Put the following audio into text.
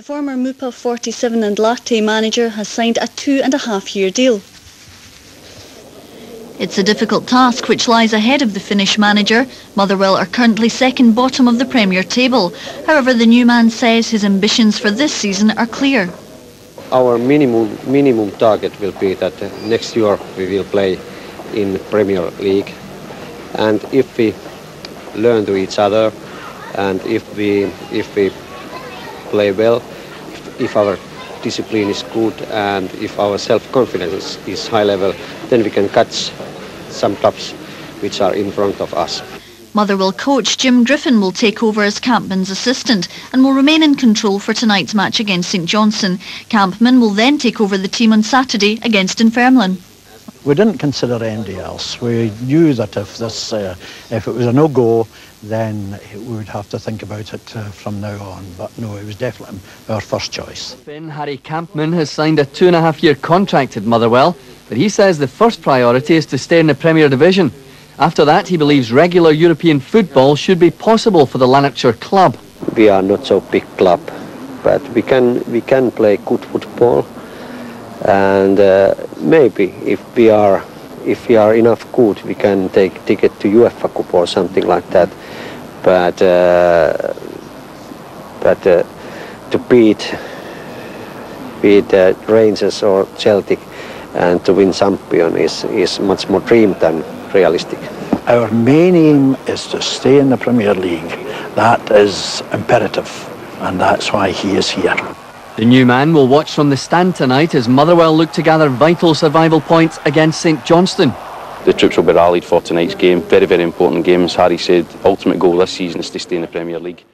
The former MyPa-47 and Latte manager has signed a 2.5-year deal. It's a difficult task which lies ahead of the Finnish manager. Motherwell are currently second bottom of the Premier table. However, the new man says his ambitions for this season are clear. Our minimum target will be that next year we will play in Premier League. And if we learn to each other, and if we play well, if our discipline is good and if our self-confidence is high level, then we can catch some clubs which are in front of us. Motherwell coach Jim Griffin will take over as Kampman's assistant and will remain in control for tonight's match against St Johnson. Kampman will then take over the team on Saturday against Inverness. We didn't consider anybody else. We knew that if it was a no-go, then we would have to think about it from now on. But no, it was definitely our first choice. Harri Kampman has signed a 2.5-year contract at Motherwell, but he says the first priority is to stay in the Premier Division. After that, he believes regular European football should be possible for the Lanarkshire club. We are not so big club, but we can play good football, and maybe if we are enough good, we can take ticket to UEFA Cup or something like that. But to beat Rangers or Celtic and to win champion is much more dream than realistic. Our main aim is to stay in the Premier League. That is imperative, and that's why he is here. The new man will watch from the stand tonight as Motherwell look to gather vital survival points against St Johnstone. The troops will be rallied for tonight's game. Very, very important game. As Harry said, ultimate goal this season is to stay in the Premier League.